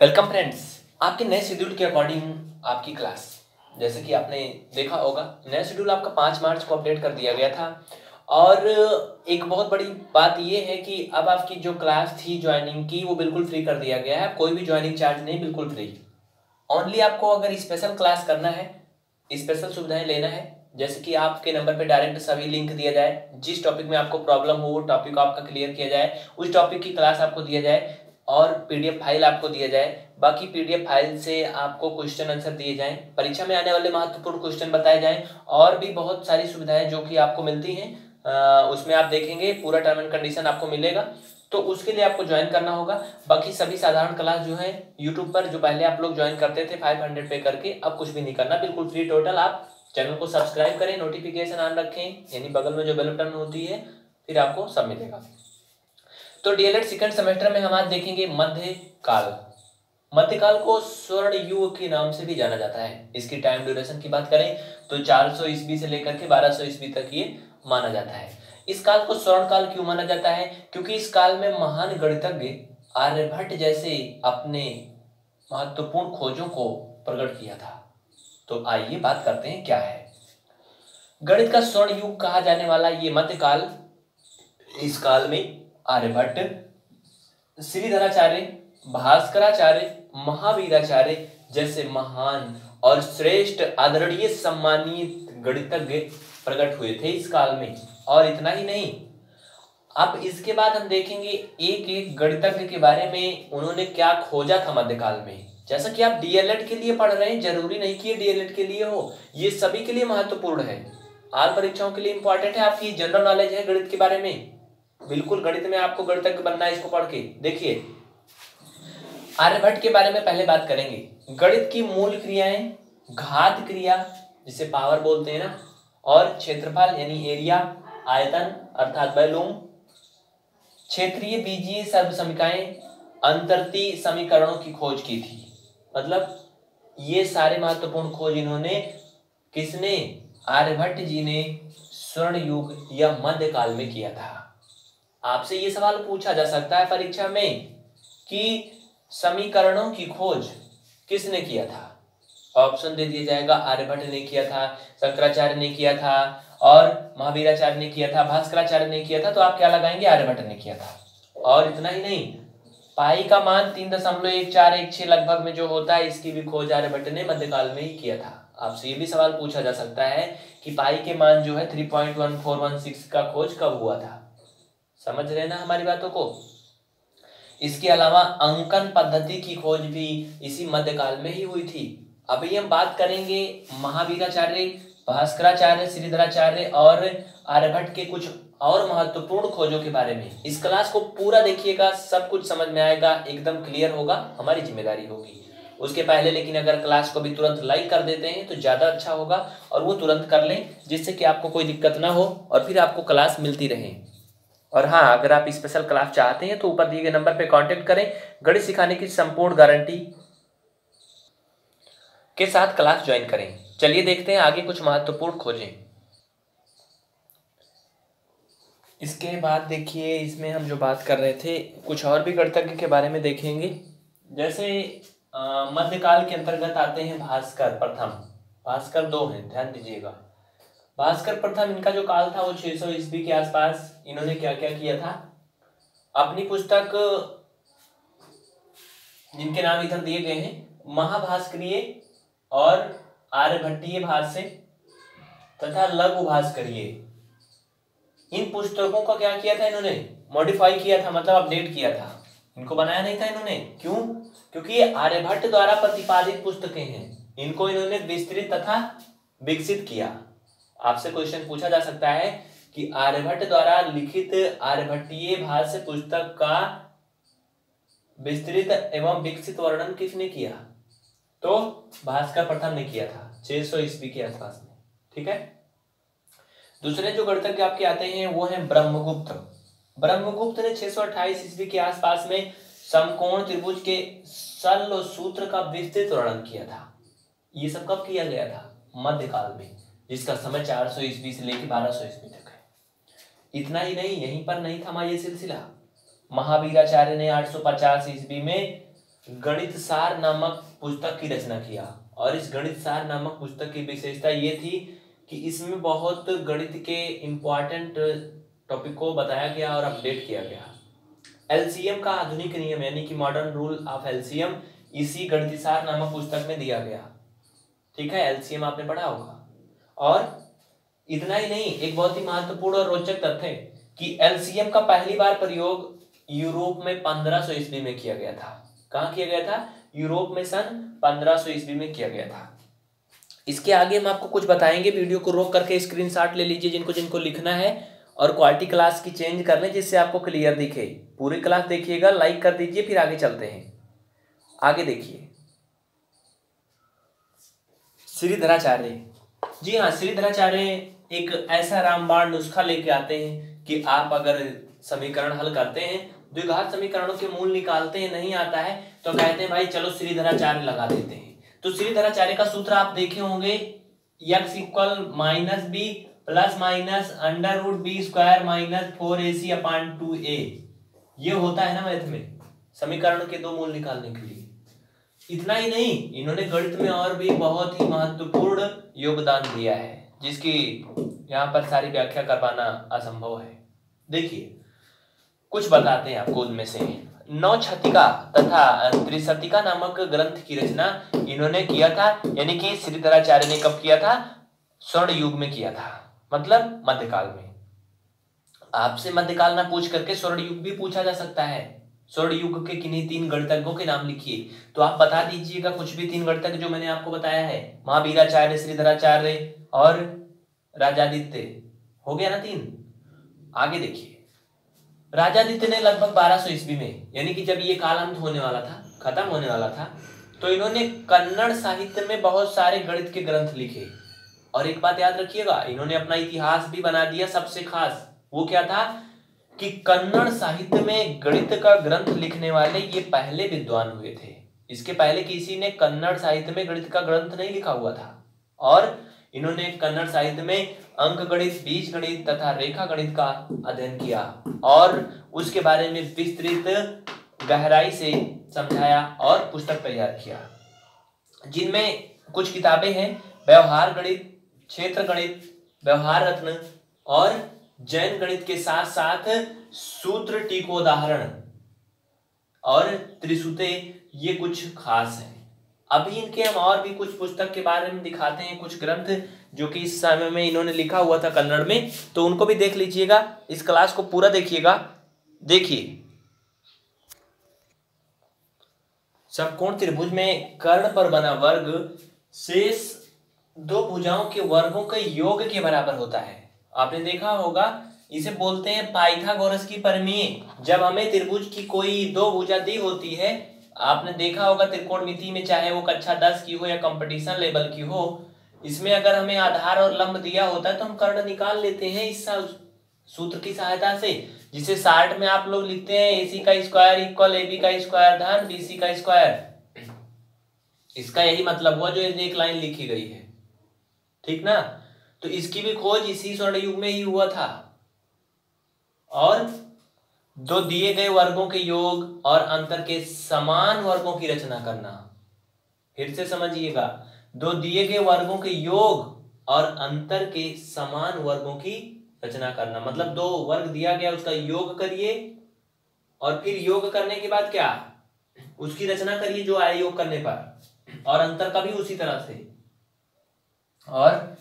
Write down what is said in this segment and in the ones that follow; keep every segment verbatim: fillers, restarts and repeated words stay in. Welcome friends, आपके नए schedule के अकॉर्डिंग आपकी क्लास, जैसे कि आपने देखा होगा नया शेड्यूल आपका पाँच मार्च को अपडेट कर दिया गया था। और एक बहुत बड़ी बात यह है कि अब आपकी जो क्लास थी ज्वाइनिंग की वो बिल्कुल फ्री कर दिया गया है। कोई भी ज्वाइनिंग चार्ज नहीं, बिल्कुल फ्री। ओनली आपको अगर स्पेशल क्लास करना है, स्पेशल सुविधाएँ लेना है, जैसे कि आपके नंबर पे डायरेक्ट सभी लिंक दिया जाए, जिस टॉपिक में आपको प्रॉब्लम हो वो टॉपिक आपका क्लियर किया जाए, उस टॉपिक की क्लास आपको दिया जाए और पीडीएफ फाइल आपको दिया जाए। बाकी पीडीएफ फाइल से आपको क्वेश्चन आंसर दिए जाएं, परीक्षा में आने वाले महत्वपूर्ण क्वेश्चन बताए जाएं और भी बहुत सारी सुविधाएं जो कि आपको मिलती हैं आ, उसमें आप देखेंगे पूरा टर्म एंड कंडीशन आपको मिलेगा। तो उसके लिए आपको ज्वाइन करना होगा। बाकी सभी साधारण क्लास जो है यूट्यूब पर, जो पहले आप लोग ज्वाइन करते थे फाइव हंड्रेड पे करके, अब कुछ भी नहीं करना, बिल्कुल फ्री टोटल। आप चैनल को सब्सक्राइब करें, नोटिफिकेशन ऑन रखें, यानी बगल में जो बेल बटन होती है, फिर आपको सब मिलेगा। तो डीएलएड सेकंड सेमेस्टर में हम आज देखेंगे मध्यकाल। मध्यकाल को स्वर्ण युग के नाम से भी जाना जाता है। इसकी टाइम ड्यूरेशन की बात करें तो चार सौ ईस्वी से लेकर के बारह सौ ईस्वी तक ये माना जाता है। इस काल को स्वर्ण काल क्यों माना जाता है? क्योंकि इस काल में महान गणितज्ञ आर्यभट्ट जैसे अपने महत्वपूर्ण खोजों को प्रकट किया था। तो आइए बात करते हैं क्या है गणित का स्वर्ण युग कहा जाने वाला ये मध्यकाल। इस काल में आर्यभट्ट, श्रीधराचार्य, भास्कराचार्य, महावीराचार्य जैसे महान और श्रेष्ठ आदरणीय सम्मानित गणितज्ञ प्रकट हुए थे इस काल में। और इतना ही नहीं, अब इसके बाद हम देखेंगे एक एक गणितज्ञ के बारे में, उन्होंने क्या खोजा था मध्यकाल में। जैसा कि आप डीएलएड के लिए पढ़ रहे हैं, जरूरी नहीं कि ये डीएलएड के लिए हो, ये सभी के लिए महत्वपूर्ण है, आर परीक्षाओं के लिए इंपॉर्टेंट है। आपकी जनरल नॉलेज है गणित के बारे में, बिल्कुल गणित में आपको गणितज्ञ बनना है। इसको पढ़ के देखिए। आर्यभट्ट के बारे में पहले बात करेंगे। गणित की मूल क्रियाएं घात क्रिया, जिसे पावर बोलते हैं ना, और क्षेत्रफल यानी एरिया, आयतन अर्थात वॉल्यूम, क्षेत्रीय बीजीय सर्वसमीकाएं, अंतर्ती समीकरणों की खोज की थी। मतलब ये सारे महत्वपूर्ण खोज इन्होंने, किसने, आर्यभट्ट जी ने स्वर्ण युग या मध्यकाल में किया था। आपसे ये सवाल पूछा जा सकता है परीक्षा में कि समीकरणों की खोज किसने किया था। ऑप्शन दे दिया जाएगा, आर्यभट्ट ने किया था, शंकराचार्य ने किया था और महावीराचार्य ने किया था, भास्कराचार्य ने किया था। तो आप क्या लगाएंगे, आर्यभट्ट ने किया था। और इतना ही नहीं, पाई का मान तीन दशमलव एक चार एक छः लगभग में जो होता है, इसकी भी खोज आर्यभट्ट ने मध्यकाल में ही किया था। आपसे ये भी सवाल पूछा जा सकता है कि पाई के मान जो है three point one four one six का खोज कब हुआ था। समझ रहे ना हमारी बातों को। इसके अलावा अंकन पद्धति की खोज भी इसी मध्यकाल में ही हुई थी। अभी हम बात करेंगे महावीराचार्य, भास्कराचार्य, श्रीधराचार्य और आर्यभट्ट के कुछ और महत्वपूर्ण खोजों के बारे में। इस क्लास को पूरा देखिएगा, सब कुछ समझ में आएगा, एकदम क्लियर होगा, हमारी जिम्मेदारी होगी। उसके पहले लेकिन अगर क्लास को भी तुरंत लाइक कर देते हैं तो ज़्यादा अच्छा होगा, और वो तुरंत कर लें जिससे कि आपको कोई दिक्कत ना हो और फिर आपको क्लास मिलती रहे। और हाँ, अगर आप स्पेशल क्लास चाहते हैं तो ऊपर दिए गए नंबर पर कांटेक्ट करें। गणित सिखाने की संपूर्ण गारंटी के साथ क्लास ज्वाइन करें। चलिए देखते हैं आगे कुछ महत्वपूर्ण खोजें। इसके बाद देखिए, इसमें हम जो बात कर रहे थे कुछ और भी गणितज्ञ के बारे में देखेंगे। जैसे मध्यकाल के अंतर्गत आते हैं भास्कर प्रथम, भास्कर दो हैं, ध्यान दीजिएगा। भास्कर प्रथम, इनका जो काल था वो छह सौ ईस्वी के आसपास। इन्होंने क्या क्या किया था? अपनी पुस्तक, जिनके नाम इधर दिए गए हैं, महाभास्करीय और आर्यभट्टीय भाष्य तथा लघु भास्करीय, इन पुस्तकों का क्या किया था इन्होंने? मॉडिफाई किया था, मतलब अपडेट किया था। इनको बनाया नहीं था इन्होंने। क्यों? क्योंकि आर्यभट्ट द्वारा प्रतिपादित पुस्तकें हैं, इनको इन्होंने विस्तृत तथा विकसित किया। आपसे क्वेश्चन पूछा जा सकता है कि आर्यभट्ट द्वारा लिखित आर्यभट्टीय भाष्य पुस्तक का विस्तृत एवं विकसित वर्णन किसने किया? तो भास्कर प्रथम ने किया था छह सौ ईस्वी के आसपास में। ठीक है। दूसरे जो गणितज्ञ आपके आते हैं वो हैं ब्रह्मगुप्त। ब्रह्मगुप्त ने छह सौ अट्ठाईस ईस्वी के आसपास में समकोण त्रिभुज के सल सूत्र का विस्तृत वर्णन किया था। ये सब कब किया गया था? मध्यकाल में, जिसका समय चार सौ ईस्वी से लेकर बारह सौ ईस्वी तक है। इतना ही नहीं, यहीं पर नहीं थमा ये सिलसिला। महावीराचार्य ने आठ सौ पचास ईस्वी में गणितसार नामक पुस्तक की रचना किया। और इस गणितसार नामक पुस्तक की विशेषता ये थी कि इसमें बहुत गणित के इम्पॉर्टेंट टॉपिक को बताया गया और अपडेट किया गया। एलसीएम का आधुनिक नियम यानी कि मॉडर्न रूल ऑफ एलसीएम इसी गणितसार नामक पुस्तक में दिया गया। ठीक है, एलसीएम आपने पढ़ा होगा। और इतना ही नहीं, एक बहुत ही महत्वपूर्ण और रोचक तथ्य कि एलसीएम का पहली बार प्रयोग यूरोप में पंद्रह सौ ईस्वी में किया गया था। कहाँ किया गया था? यूरोप में सन पंद्रह सौ ईस्वी में किया गया था। इसके आगे हम आपको कुछ बताएंगे, वीडियो को रोक करके स्क्रीनशॉट ले लीजिए जिनको जिनको लिखना है, और क्वालिटी क्लास की चेंज कर लें जिससे आपको क्लियर दिखे। पूरी क्लास देखिएगा, लाइक कर दीजिए, फिर आगे चलते हैं। आगे देखिए श्रीधराचार्य। जी हाँ, श्रीधराचार्य एक ऐसा रामबाण नुस्खा लेके आते हैं कि आप अगर समीकरण हल करते हैं, द्विघात समीकरणों के मूल निकालते हैं, नहीं आता है तो कहते हैं भाई चलो श्रीधराचार्य लगा देते हैं। तो श्रीधराचार्य का सूत्र आप देखे होंगे, x equal minus B plus minus under root B square minus four A C upon two A. ये होता है ना मैथ में समीकरण के दो मूल निकालने के लिए। इतना ही नहीं, इन्होंने गणित में और भी बहुत ही महत्वपूर्ण योगदान दिया है जिसकी यहाँ पर सारी व्याख्या करवाना असंभव है। देखिए कुछ बताते हैं आपको उनमें से। नवशतिका तथा त्रिशतिका नामक ग्रंथ की रचना इन्होंने किया था, यानी कि श्रीधराचार्य ने कब किया था? स्वर्ण युग में किया था, मतलब मध्यकाल में। आपसे मध्यकाल ना पूछ करके स्वर्ण युग भी पूछा जा सकता है। स्वर्ण युग के किन्हीं तीन गणितज्ञों के नाम लिखिए, तो आप बता दीजिएगा कुछ भी तीन गणितज्ञ जो मैंने आपको बताया है, महावीराचार्य, श्रीधराचार्य और राजा आदित्य। हो गया ना तीन। आगे देखिए, राजा आदित्य ने लगभग बारह सौ ईस्वी में, यानी कि जब ये कालांत होने वाला था, खत्म होने वाला था, तो इन्होंने कन्नड़ साहित्य में बहुत सारे गणित के ग्रंथ लिखे। और एक बात याद रखिएगा, इन्होंने अपना इतिहास भी बना दिया सबसे खास। वो क्या था कि कन्नड़ साहित्य में गणित का ग्रंथ लिखने वाले ये पहले विद्वान हुए थे। इसके पहले किसी ने कन्नड़ साहित्य में गणित का ग्रंथ नहीं लिखा हुआ था। और इन्होंने कन्नड़ साहित्य में अंक गणित, बीज गणित तथा रेखा गणित का अध्ययन किया और उसके बारे में विस्तृत गहराई से समझाया और पुस्तक तैयार किया, जिनमें कुछ किताबें हैं व्यवहार गणित, क्षेत्र गणित, व्यवहार रत्न और जैन गणित के साथ साथ सूत्र, टीकोदाहरण और त्रिसूते। ये कुछ खास हैं। अभी इनके हम और भी कुछ पुस्तक के बारे में दिखाते हैं, कुछ ग्रंथ जो कि इस समय में इन्होंने लिखा हुआ था कन्नड़ में, तो उनको भी देख लीजिएगा। इस क्लास को पूरा देखिएगा। देखिए षट्कोण त्रिभुज में कर्ण पर बना वर्ग शेष दो भुजाओं के वर्गों के योग के बराबर होता है। आपने देखा होगा, इसे बोलते हैं पाइथागोरस की प्रमेय। जब हमें त्रिभुज की कोई दो भुजा दी होती है, आपने देखा होगा त्रिकोणमिति में, चाहे वो कक्षा दस की हो या कंपटीशन लेवल की हो, इसमें अगर हमें आधार और लंब दिया होता है तो हम कर्ण निकाल लेते हैं इस सूत्र की सहायता से, जिसे साठ में आप लोग लिखते हैं ए सी का स्क्वायर इक्वल ए बी का स्क्वायर धन बी सी का स्क्वायर। इसका यही मतलब हुआ जो एक लाइन लिखी गई है, ठीक ना। तो इसकी भी खोज इसी स्वर्ण युग में ही हुआ था। और दो दिए गए वर्गों के योग और अंतर के समान वर्गों की रचना करना। फिर से समझिएगा, दो दिए गए वर्गों के योग और अंतर के समान वर्गों की रचना करना, मतलब दो वर्ग दिया गया उसका योग करिए और फिर योग करने के बाद क्या उसकी रचना करिए जो आए योग करने पर, और अंतर का भी उसी तरह से। और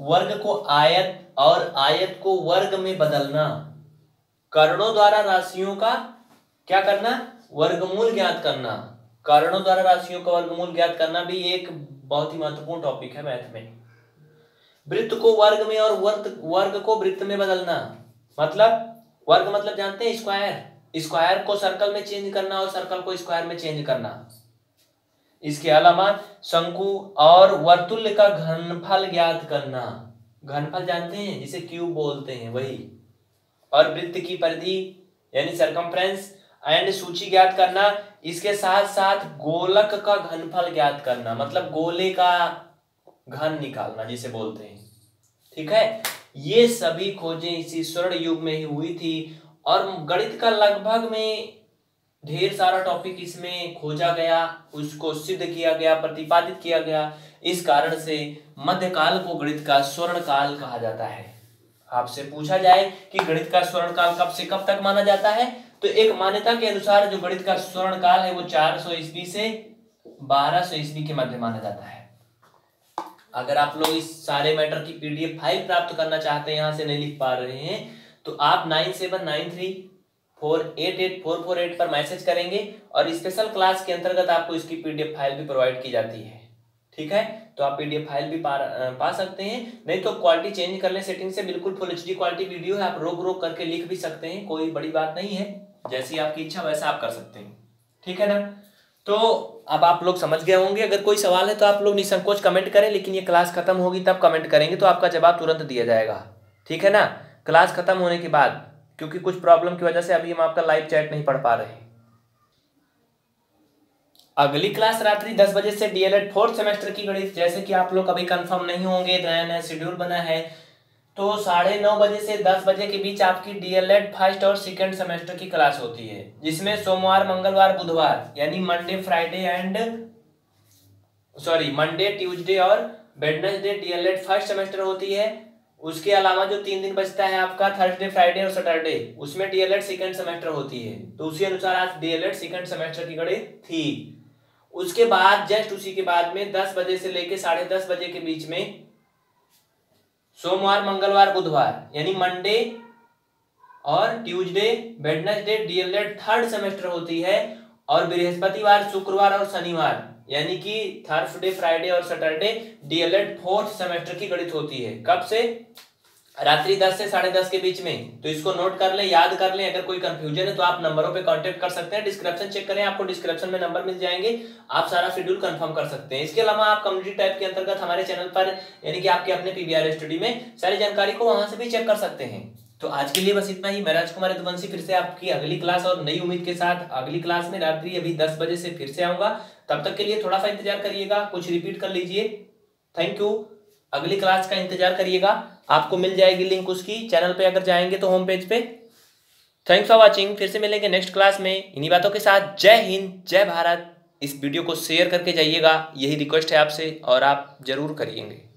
वर्ग को आयत और आयत को वर्ग में बदलना। कर्णों द्वारा राशियों का क्या करना? वर्गमूल ज्ञात करना। कर्णों द्वारा राशियों का वर्गमूल ज्ञात करना भी एक बहुत ही महत्वपूर्ण टॉपिक है मैथ में। वृत्त को वर्ग में और वर्ग वर्ग को वृत्त में बदलना, मतलब वर्ग मतलब जानते हैं स्क्वायर, स्क्वायर को सर्कल में चेंज करना और सर्कल को स्क्वायर में चेंज करना। इसके अलावा शंकु और वर्तुल का घनफल ज्ञात करना। घनफल जानते हैं जिसे क्यूब बोलते हैं, वही। और वृत्त की परिधि यानी सरकमफ्रेंस एंड सूची ज्ञात करना। इसके साथ साथ गोलक का घनफल ज्ञात करना, मतलब गोले का घन निकालना जिसे बोलते हैं, ठीक है। ये सभी खोजें इसी स्वर्ण युग में ही हुई थी। और गणित का लगभग में ढेर सारा टॉपिक इसमें खोजा गया, उसको सिद्ध किया गया, प्रतिपादित किया गया। इस कारण से मध्यकाल को गणित का स्वर्ण काल कहा जाता है। आपसे पूछा जाए कि गणित का स्वर्ण काल कब से कब तक माना जाता है, तो एक मान्यता के अनुसार जो गणित का स्वर्ण काल है वो चार सौ ईस्वी से बारह सौ ईस्वी के मध्य माना जाता है। अगर आप लोग इस सारे मैटर की पीडीएफ फाइल प्राप्त करना चाहते हैं, यहाँ से नहीं लिख पा रहे हैं, तो आप nine seven nine three four eight eight four four eight पर मैसेज करेंगे और स्पेशल क्लास के अंतर्गत आपको इसकी पीडीएफ फाइल भी प्रोवाइड की जाती है। ठीक है, तो आप पीडीएफ फाइल भी पा, पा सकते हैं। नहीं तो क्वालिटी चेंज कर लें सेटिंग से, बिल्कुल फुल एचडी क्वालिटी वीडियो है, आप रोक रोक करके लिख भी सकते हैं, कोई बड़ी बात नहीं है। जैसी आपकी इच्छा वैसा आप कर सकते हैं। ठीक है ना, तो अब आप लोग समझ गए होंगे। अगर कोई सवाल है तो आप लोग निसंकोच कमेंट करें, लेकिन ये क्लास खत्म होगी तब कमेंट करेंगे तो आपका जवाब तुरंत दिया जाएगा। ठीक है ना, क्लास खत्म होने के बाद, क्योंकि कुछ प्रॉब्लम की वजह से अभी हम आपका लाइव चैट नहीं पढ़ पा रहे। अगली क्लास रात्रि दस बजे से डीएलएड फोर्थ सेमेस्टर की गणित, जैसे कि आप लोग अभी कंफर्म नहीं होंगे, नया शेड्यूल बना है, तो साढ़े नौ बजे से दस बजे के बीच आपकी डीएलएड फर्स्ट और सेकंड सेमेस्टर की क्लास होती है, जिसमें सोमवार, मंगलवार, बुधवार यानी Monday, Friday and sorry Monday, Tuesday और वेडनेसडे डीएलएड फर्स्ट सेमेस्टर होती है। उसके अलावा जो तीन दिन बचता है आपका थर्सडे, फ्राइडे और सैटरडे, उसमें डीएलएड सेकंड सेमेस्टर होती है। तो उसी अनुसार आज डीएलएड सेकंड सेमेस्टर की गणित थी। उसके बाद जस्ट उसी के बाद में दस बजे से लेकर साढ़े दस बजे के बीच में सोमवार, मंगलवार, बुधवार यानी मंडे और Tuesday, Wednesday DElEd third semester होती है, और बृहस्पतिवार, शुक्रवार और शनिवार यानी कि थर्सडे, फ्राइडे और सैटरडे डीएलएड फोर्थ सेमेस्टर की गणित होती है। कब से? रात्रि दस से साढ़े दस के बीच में। तो इसको नोट कर लें, याद कर लें। अगर कोई कंफ्यूजन है तो आप नंबरों पे कांटेक्ट कर सकते हैं, डिस्क्रिप्शन चेक करें, आपको डिस्क्रिप्शन में नंबर मिल जाएंगे, आप सारा शेड्यूल कंफर्म कर सकते हैं। इसके अलावा आप कम्युनिटी टैब के अंतर्गत हमारे चैनल पर यानी कि आपके अपने पीवीआर स्टडी में सारी जानकारी को वहां से भी चेक कर सकते हैं। तो आज के लिए बस इतना ही। मैं राज कुमार अधवंशी फिर से आपकी अगली क्लास और नई उम्मीद के साथ अगली क्लास में रात्रि अभी दस बजे से फिर से आऊंगा। तब तक के लिए थोड़ा सा इंतजार करिएगा, कुछ रिपीट कर लीजिए। Thank you. अगली क्लास का इंतजार करिएगा, आपको मिल जाएगी लिंक उसकी चैनल पे, अगर जाएंगे तो होम पेज पे। Thanks for watching. फिर से मिलेंगे नेक्स्ट क्लास में इन्हीं बातों के साथ। जय हिंद, जय भारत। इस वीडियो को शेयर करके जाइएगा, यही रिक्वेस्ट है आपसे, और आप जरूर करिएंगे।